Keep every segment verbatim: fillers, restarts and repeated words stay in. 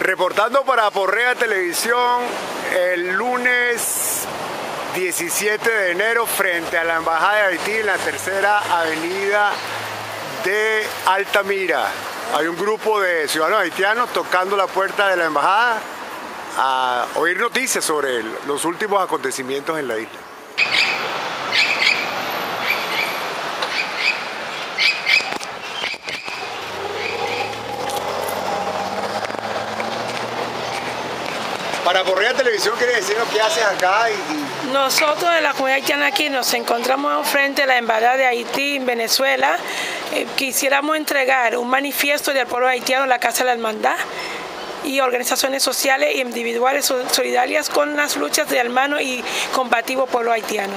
Reportando para Forrea Televisión el lunes diecisiete de enero frente a la Embajada de Haití en la Tercera Avenida de Altamira. Hay un grupo de ciudadanos haitianos tocando la puerta de la embajada a oír noticias sobre los últimos acontecimientos en la isla. Para Correa Televisión, ¿quiere decirnos qué haces acá? Y, y... Nosotros de la comunidad haitiana aquí nos encontramos frente a la Embajada de Haití en Venezuela. Eh, quisiéramos entregar un manifiesto del pueblo haitiano en la Casa de la Hermandad y organizaciones sociales e individuales solidarias con las luchas de hermano y combativo pueblo haitiano.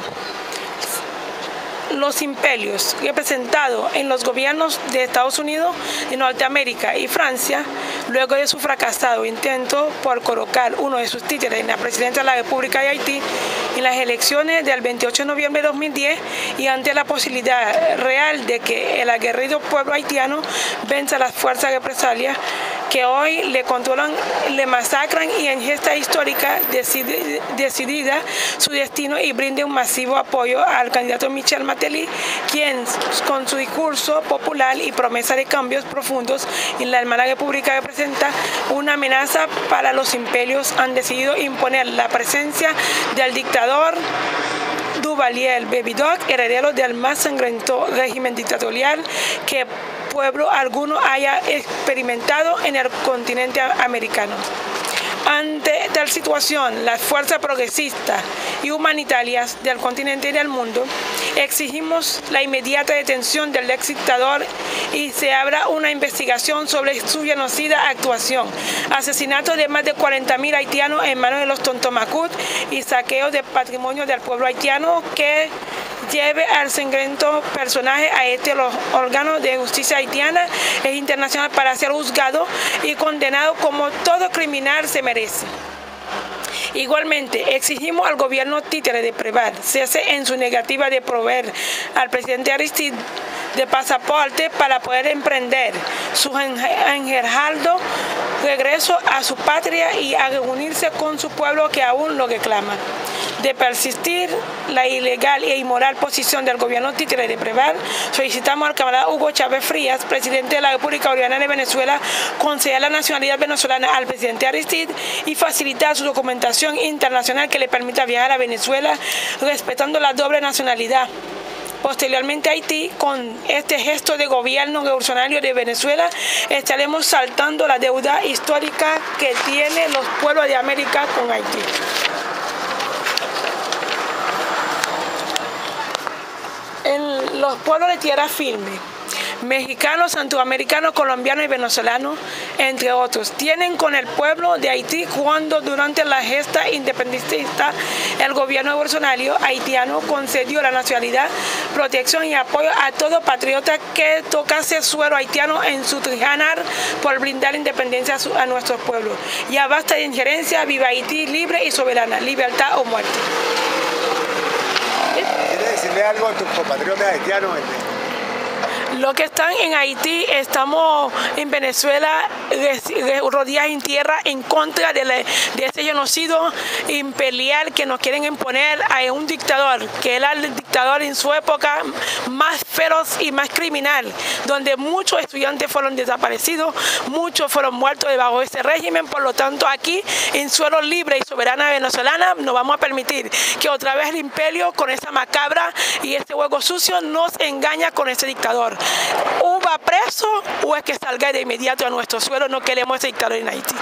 Los imperios representados en los gobiernos de Estados Unidos, de Norteamérica y Francia, luego de su fracasado intento por colocar uno de sus títeres en la presidencia de la República de Haití, en las elecciones del veintiocho de noviembre de dos mil diez y ante la posibilidad real de que el aguerrido pueblo haitiano venza las fuerzas represalias que hoy le controlan, le masacran y en gesta histórica decide, decidida su destino y brinde un masivo apoyo al candidato Michel Mateli, quien con su discurso popular y promesa de cambios profundos en la hermana república representa una amenaza para los imperios, han decidido imponer la presencia del dictador Duvalier Baby Doc, heredero del más sangriento régimen dictatorial que pueblo alguno haya experimentado en el continente americano. Ante tal situación, las fuerzas progresistas y humanitarias del continente y del mundo exigimos la inmediata detención del ex dictador y se abra una investigación sobre su genocida actuación, asesinato de más de cuarenta mil haitianos en manos de los Tontomacut y saqueo de patrimonio del pueblo haitiano que lleve al sangriento personaje a este los órganos de justicia haitiana e internacional para ser juzgado y condenado como todo criminal se merece. Igualmente, exigimos al gobierno títere de Preval cese en su negativa de proveer al presidente Aristide de pasaporte para poder emprender su enjerjaldo regreso a su patria y a reunirse con su pueblo que aún lo reclama. De persistir la ilegal e inmoral posición del gobierno títere de Preval, solicitamos al camarada Hugo Chávez Frías, presidente de la República Oriental de Venezuela, conceder la nacionalidad venezolana al presidente Aristide y facilitar su documentación internacional que le permita viajar a Venezuela respetando la doble nacionalidad. Posteriormente Haití, con este gesto de gobierno revolucionario de Venezuela, estaremos saltando la deuda histórica que tienen los pueblos de América con Haití. En los pueblos de tierra firme, mexicanos, centroamericanos, colombianos y venezolanos, entre otros, tienen con el pueblo de Haití cuando durante la gesta independentista el gobierno revolucionario haitiano concedió la nacionalidad, protección y apoyo a todo patriota que tocase suelo haitiano en su trijanar por brindar independencia a nuestros pueblos. Ya basta de injerencia, viva Haití libre y soberana, libertad o muerte. ¿Quieres decirle algo a tus compatriotas haitianos? Los que están en Haití, estamos en Venezuela rodeados en tierra en contra de, la, de este genocidio imperial que nos quieren imponer a un dictador, que era el dictador en su época más feroz y más criminal, donde muchos estudiantes fueron desaparecidos, muchos fueron muertos debajo de este régimen. Por lo tanto, aquí en suelo libre y soberana venezolana no vamos a permitir que otra vez el imperio con esa macabra y este juego sucio nos engaña con este dictador. ¿O va preso o es que salga de inmediato a nuestro suelo? No queremos ese dictador en Haití.